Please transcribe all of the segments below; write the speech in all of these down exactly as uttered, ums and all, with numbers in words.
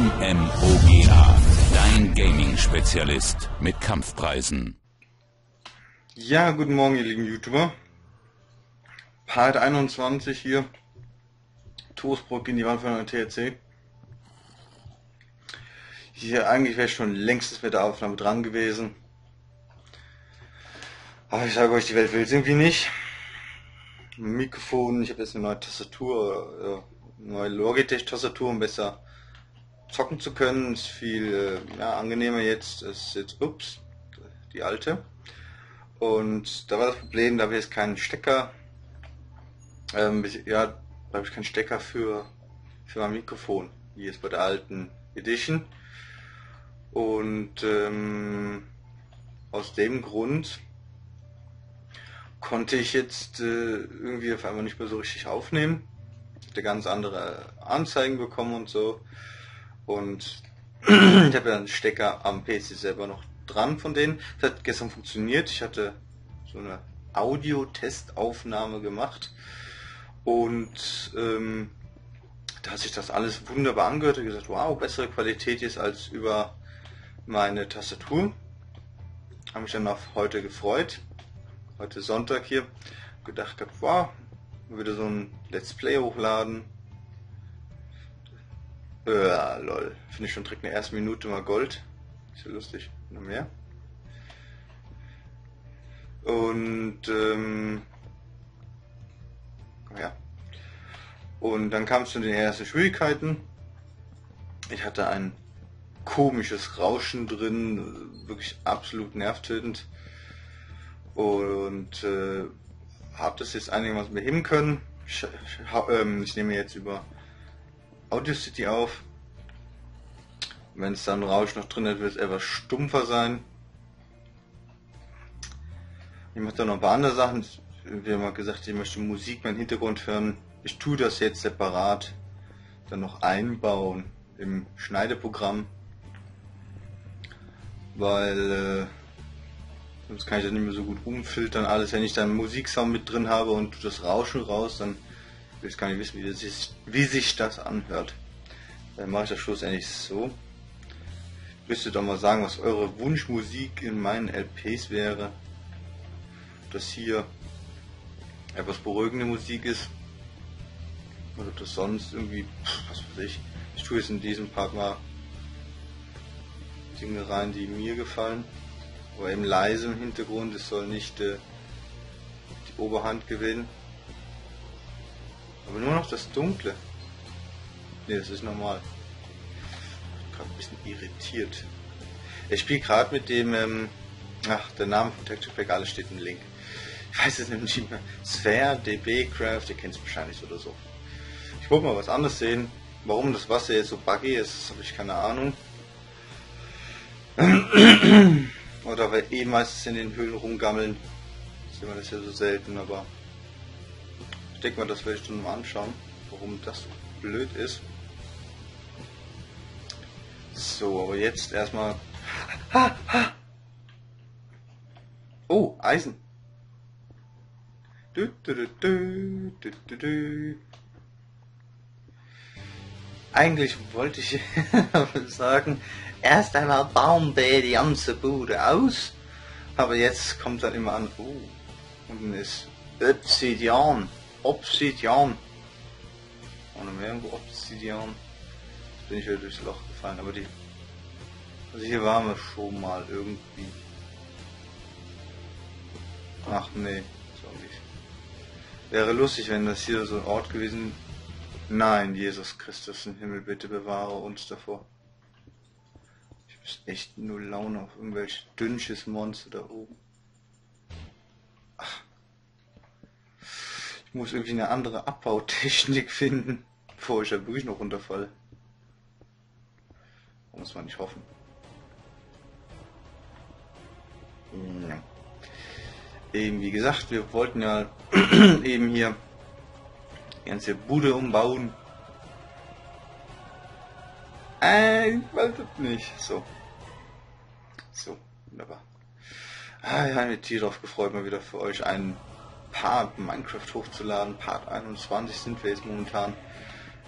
M M O G A, dein Gaming-Spezialist mit Kampfpreisen. Ja, guten Morgen, ihr lieben YouTuber. Part einundzwanzig hier. Toastbrot gegen die Wand von der T H C. Hier, eigentlich wäre ich schon längstens mit der Aufnahme dran gewesen. Aber ich sage euch, die Welt will es irgendwie nicht. Mikrofon, ich habe jetzt eine neue Tastatur, eine neue Logitech-Tastatur, um besser zocken zu können. Ist viel ja, angenehmer jetzt, ist jetzt, ups, die alte. Und da war das Problem, da habe ich jetzt keinen Stecker, ähm, ja, da habe ich keinen Stecker für, für mein Mikrofon, wie jetzt bei der alten Edition. Und ähm, aus dem Grund konnte ich jetzt äh, irgendwie auf einmal nicht mehr so richtig aufnehmen. Ich hatte ganz andere Anzeigen bekommen und so. Und ich habe ja einen Stecker am P C selber noch dran von denen. Das hat gestern funktioniert. Ich hatte so eine Audio-Testaufnahme gemacht. Und ähm, da hat sich das alles wunderbar angehört. Ich habe gesagt, wow, bessere Qualität ist als über meine Tastatur. Habe mich dann auf heute gefreut. Heute Sonntag hier, gedacht habe, wow, würde so ein Let's Play hochladen. Äh, lol, finde ich schon direkt in der ersten Minute mal Gold. Ist ja lustig, noch mehr. Und, ähm, ja. Und dann kam es zu den ersten Schwierigkeiten. Ich hatte ein komisches Rauschen drin, wirklich absolut nervtötend. Und äh, habe das jetzt einigermaßen beheben können. Ich, ich, ähm, ich nehme jetzt über Audio City auf. Wenn es dann Rausch noch drin hat, wird es etwas stumpfer sein. Ich mache da noch ein paar andere Sachen. Wir haben mal gesagt, ich möchte Musik, meinen Hintergrund hören. Ich tue das jetzt separat dann noch einbauen im Schneideprogramm, weil äh, sonst kann ich das nicht mehr so gut umfiltern alles. Wenn ich dann Musiksound mit drin habe und tue das Rauschen raus, dann will ich gar nicht wissen, wie, das ist, wie sich das anhört. Dann mache ich das schlussendlich so. Müsstet doch mal sagen, was eure Wunschmusik in meinen L Ps wäre. Dass hier etwas beruhigende Musik ist. Oder das sonst irgendwie, was weiß ich. Ich tue jetzt in diesem Part mal Dinge rein, die mir gefallen. Aber eben leise im Hintergrund, es soll nicht äh, die Oberhand gewinnen. Aber nur noch das Dunkle. Ne, das ist normal. Ich bin gerade ein bisschen irritiert. Ich spiele gerade mit dem, ähm, ach, der Name von Texture Pack, alles steht im Link. Ich weiß es nämlich nicht mehr. Sphere D B Craft, ihr kennt es wahrscheinlich oder so. Ich wollte mal was anderes sehen. Warum das Wasser jetzt so buggy ist, habe ich keine Ahnung. Oder weil eh meistens in den Höhlen rumgammeln. Sehen wir das ja so selten, aber ich denke mal, das werde ich dann mal anschauen, warum das so blöd ist. So, aber jetzt erstmal. Oh, Eisen. Du, du, du, du, du, du, du. Eigentlich wollte ich sagen, erst einmal bauen wir die ganze Bude aus, aber jetzt kommt dann immer an, oh, unten ist Obsidian, Obsidian, ohne mehr irgendwo Obsidian, jetzt bin ich wieder durchs Loch gefallen, aber die, also hier waren wir schon mal irgendwie, ach nee, so nicht, wäre lustig, wenn das hier so ein Ort gewesen wäre. Nein, Jesus Christus im Himmel, bitte bewahre uns davor. Ich hab echt nur Laune auf irgendwelche dünnsches Monster da oben. Ach. Ich muss irgendwie eine andere Abbautechnik finden, bevor ich da wirklich noch runterfalle. Muss man nicht hoffen. Ja. Eben wie gesagt, wir wollten ja eben hier die ganze Bude umbauen. Äh, ich weiß das nicht. So. So, wunderbar. Ah, ich habe mich hier drauf gefreut, mal wieder für euch ein Part Minecraft hochzuladen. Part einundzwanzig sind wir jetzt momentan.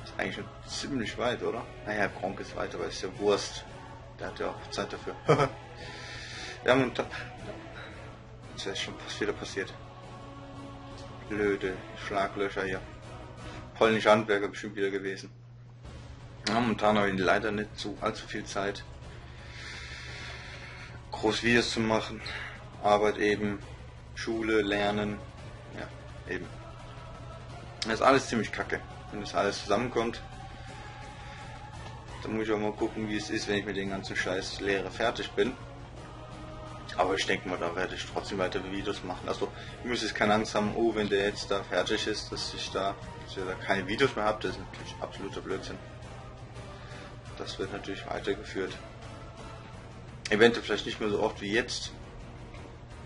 Ist eigentlich schon ziemlich weit, oder? Naja, Gronkh ist weit, aber ist ja Wurst. Der hat ja auch Zeit dafür. Wir haben einen Top. Jetzt ist schon fast wieder passiert. Blöde Schlaglöcher hier. Polnische Handwerker bestimmt wieder gewesen. Ja, momentan habe ich leider nicht so allzu viel Zeit, groß Videos zu machen. Arbeit eben, Schule, Lernen, ja, eben. Das ist alles ziemlich kacke, wenn das alles zusammenkommt. Dann muss ich auch mal gucken, wie es ist, wenn ich mit den ganzen Scheiß Lehre fertig bin. Aber ich denke mal, da werde ich trotzdem weitere Videos machen. Also, ich muss jetzt keine Angst haben, oh, wenn der jetzt da fertig ist, dass ich da, dass ich da keine Videos mehr habe. Das ist natürlich absoluter Blödsinn. Das wird natürlich weitergeführt. Eventuell vielleicht nicht mehr so oft wie jetzt.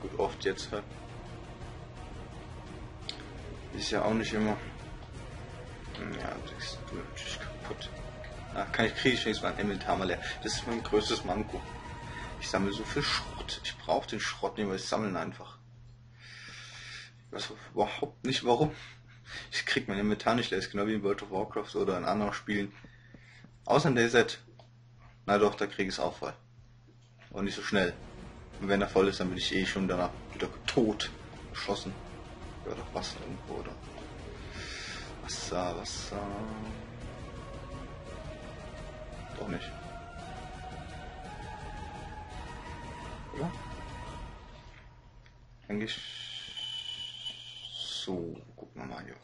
Gut, oft jetzt. Ist ja auch nicht immer. Ja, das ist natürlich kaputt. Ach, kann ich, kriege ich wenigstens mein Inventar mal leer. Das ist mein größtes Manko. Ich sammle so viel Schrott. Ich brauche den Schrott nicht mehr, ich sammle ihn einfach. Ich weiß überhaupt nicht warum. Ich kriege mein Inventar nicht leer. Das ist genau wie in World of Warcraft oder in anderen Spielen. Außer in DayZ. Na doch, da kriege ich es auch voll. Aber nicht so schnell. Und wenn er voll ist, dann bin ich eh schon danach wieder tot. Geschossen. Oder Wasser irgendwo, oder? Wasser, Wasser. Doch nicht. Oder? Eigentlich. So, gucken wir mal hier.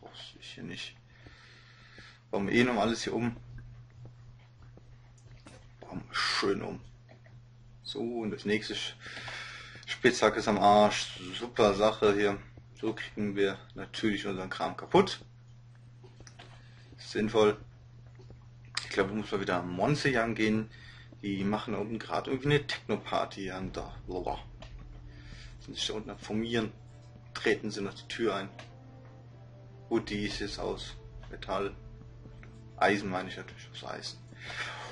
Brauche ich hier nicht. Bauen wir eh noch alles hier um. Bauen wir schön um. So, und das nächste Spitzhack ist am Arsch. Super Sache hier. So kriegen wir natürlich unseren Kram kaputt. Sinnvoll. Ich glaube, ich muss mal wieder am Monsterjagen gehen. Die machen da unten gerade irgendwie eine Techno-Party an da. Boah. Sind sich da unten am Formieren. Treten sie nach die Tür ein. Und die ist jetzt aus Metall. Eisen meine ich natürlich, aus Eisen.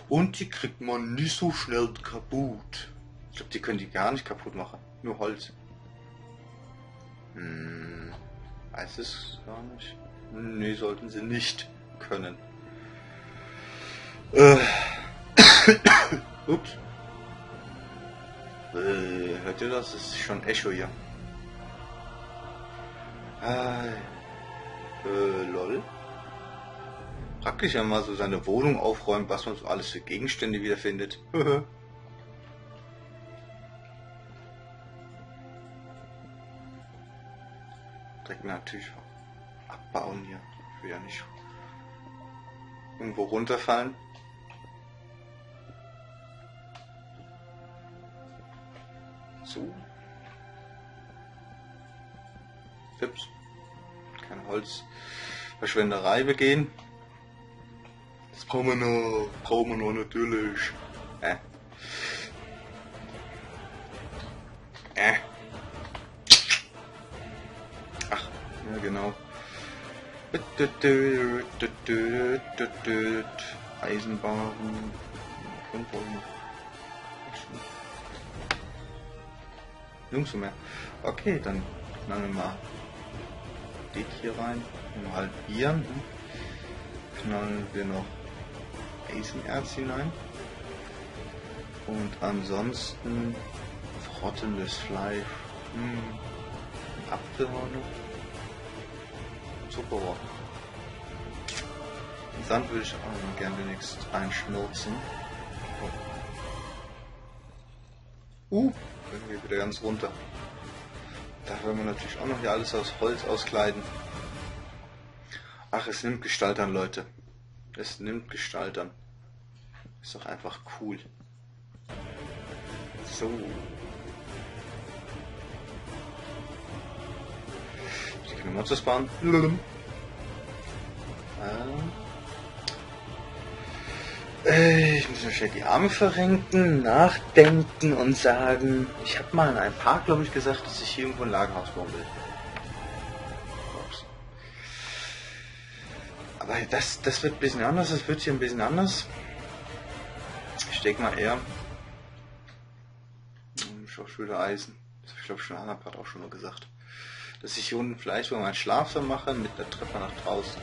Und die kriegt man nicht so schnell kaputt. Ich glaube, die können die gar nicht kaputt machen. Nur Holz. Hm, weiß es gar nicht. Nee, sollten sie nicht können. Äh. Ups. Äh, hört ihr das? Das ist schon Echo hier. Äh, äh lol. Praktisch ja mal so seine Wohnung aufräumen, was man so alles für Gegenstände wiederfindet. Direkt natürlich abbauen hier. Ich will ja nicht irgendwo runterfallen. So. Ups. Keine Holzverschwenderei begehen. Das brauchen wir noch. Brauchen wir noch natürlich. Äh. Äh. Ach, ja genau. Eisenbahn. Jungs mehr. Okay, dann nehmen wir mal den hier rein. Nur halbieren. Knallen wir noch Eisenerz hinein. Und ansonsten rottendes Fleisch. Hm. Apfelhorn. Zuckerrohr. Den Sand würde ich auch gerne demnächst einschmelzen. Oh. Uh. Können wir wieder ganz runter. Da wollen wir natürlich auch noch hier alles aus Holz auskleiden. Ach, es nimmt Gestalt an, Leute. Es nimmt Gestalt an. Ist doch einfach cool. So. Ich kann die Monster sparen. Ich muss mir schnell die Arme verrenken, nachdenken und sagen, ich habe mal in einem Park, glaube ich, gesagt, dass ich hier irgendwo ein Lagerhaus bauen will. Ups. Aber das, das wird ein bisschen anders, das wird hier ein bisschen anders. Ich denke mal eher. Ich habe schon wieder Eisen. Das habe ich, glaube ich, schon in einer Part auch schon mal gesagt. dass ich hier unten vielleicht mal meinen Schlafsaal mache mit einer Treppe nach draußen.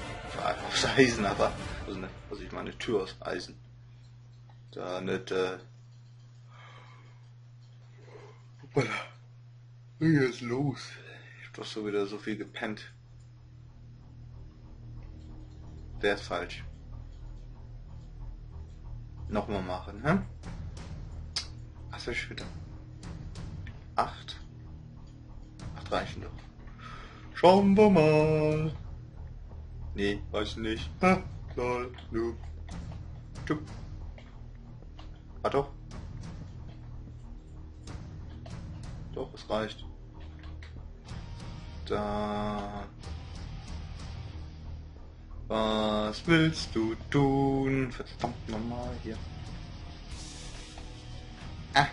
Aus Eisen, aber. Also, ne, was ich meine, Tür aus Eisen. Da nicht, äh. Hoppala. Hier ist los. Ich hab doch so wieder so viel gepennt. Der ist falsch. Nochmal machen, hä? Ach, so schön. Acht. Acht reichen doch. Schauen wir mal. Nee, weiß nicht. Ha, lol, nö. Tschüss. Ah doch. Doch, es reicht. Da. Was willst du tun? Verdammt nochmal hier. Ah.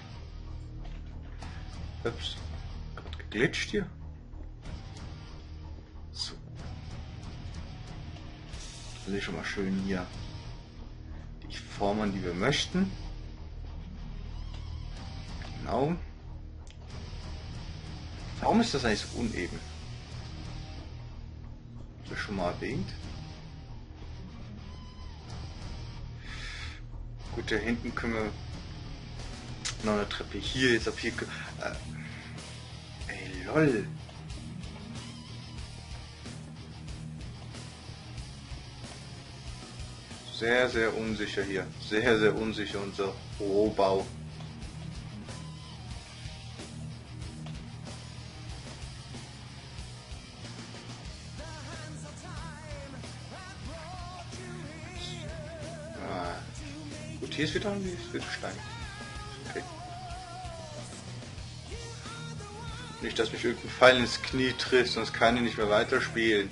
Ups. Gerade geglitscht hier. So. Das ist schon mal schön hier. Die Formen, die wir möchten. Genau. Warum ist das eigentlich so uneben? Ist das schon mal erwähnt? Gut, da hinten können wir noch eine Treppe hier, jetzt ab hier. Äh, ey, lol. Sehr, sehr unsicher hier. Sehr, sehr unsicher unser Rohbau. Hier ist wieder, hier ist wieder Stein. Okay. Nicht, dass mich irgendein Pfeil ins Knie trifft, sonst kann ich nicht mehr weiterspielen.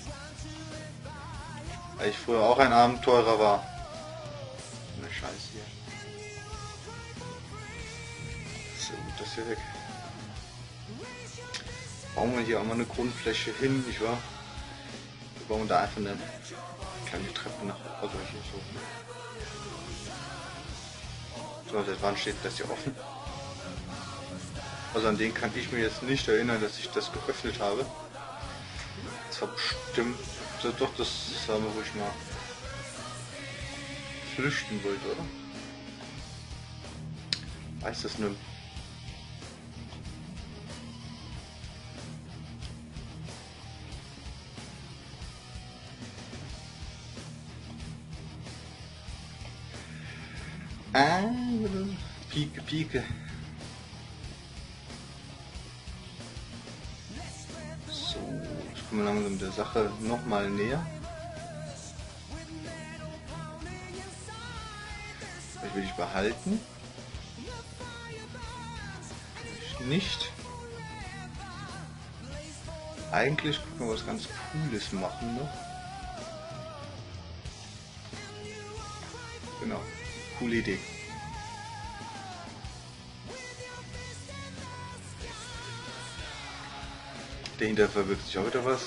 Weil ich früher auch ein Abenteurer war. Ne Scheiße hier. So, das hier weg. Bauen wir hier auch mal eine Grundfläche hin, nicht wahr? Wir bauen da einfach eine kleine Treppe nach oben. So, seit wann steht das hier offen? Also an den kann ich mir jetzt nicht erinnern, dass ich das geöffnet habe. Das war bestimmt... So, doch, das haben wir ruhig mal... flüchten wollte, oder? Weiß das nicht. Ah, Pike, Pike. So, ich komme langsam der Sache nochmal näher. Vielleicht will ich behalten. Ich nicht. Eigentlich können wir was ganz Cooles machen, ne? Genau. Coole Idee. Dahinter verbirgt sich auch wieder was.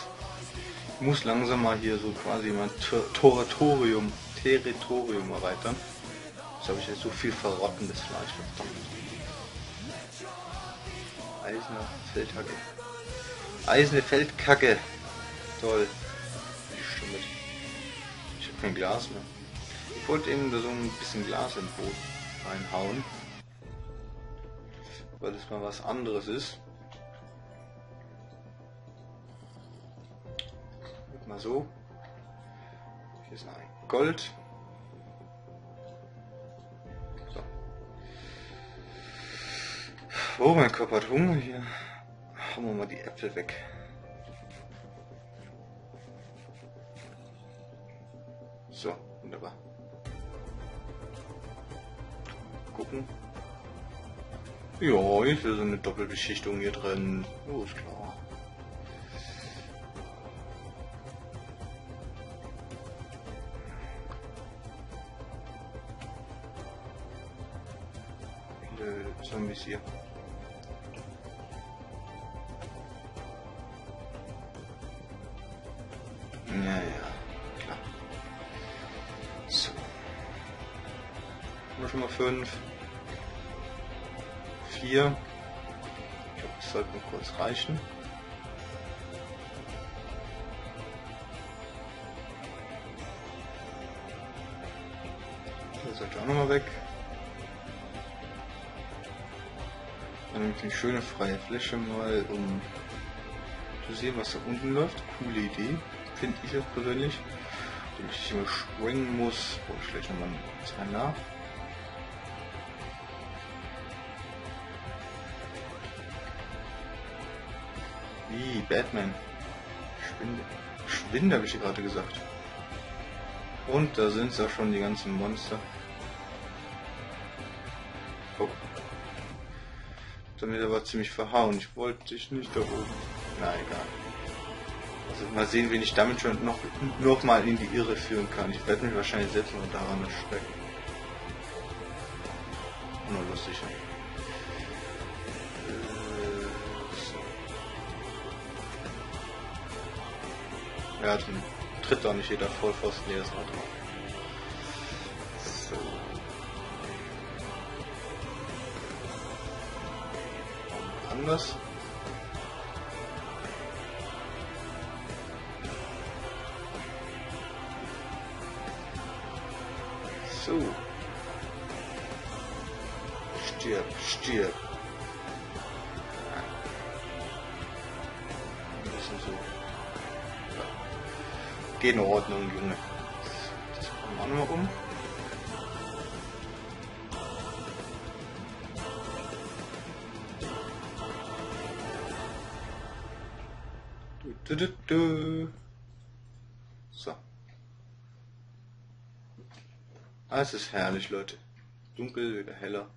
Ich muss langsam mal hier so quasi mein Territorium, Territorium erweitern. Jetzt habe ich jetzt so viel verrottendes Fleisch. Verdammt. Eisene Feldhacke. Eisene Feldkacke. Toll. Ich habe kein Glas mehr. Ich wollte eben so ein bisschen Glas im Boot reinhauen, weil das mal was anderes ist. Mal so. Hier ist ein Gold. So. Oh, mein Körper hat Hunger hier. Hauen wir mal die Äpfel weg. So, wunderbar. Gucken. Ja, ist ja so eine Doppelbeschichtung hier drin. Oh, ist klar. Viele Zombies hier. Naja, klar. So. Haben wir schon mal fünf. Hier. Ich glaube, das sollte mir kurz reichen. Das sollte auch nochmal weg. Dann nehme ich eine schöne freie Fläche mal, um zu sehen, was da unten läuft. Coole Idee, finde ich jetzt persönlich. Wenn ich immer springen muss, wo ich vielleicht nochmal zwei nach. Wie, Batman. Spinde. Spinde, habe ich gerade gesagt. Und da sind ja schon die ganzen Monster. Oh. Damit aber ziemlich verhauen. Ich wollte dich nicht da oben. Na egal. Also mal sehen, wen ich damit schon noch, noch mal in die Irre führen kann. Ich werde mich wahrscheinlich selbst nur daran erschrecken. Nur lustig. Ja, dann tritt doch nicht jeder Vollpfosten jedes Mal drauf. So. Und anders. So. Stirb, stirb. Ein bisschen so. Geht in Ordnung, Junge. Das kommen wir auch nochmal um. Du, du, du, du. So. Ah, es ist herrlich, Leute. Dunkel, wieder heller.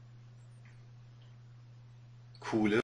Coole.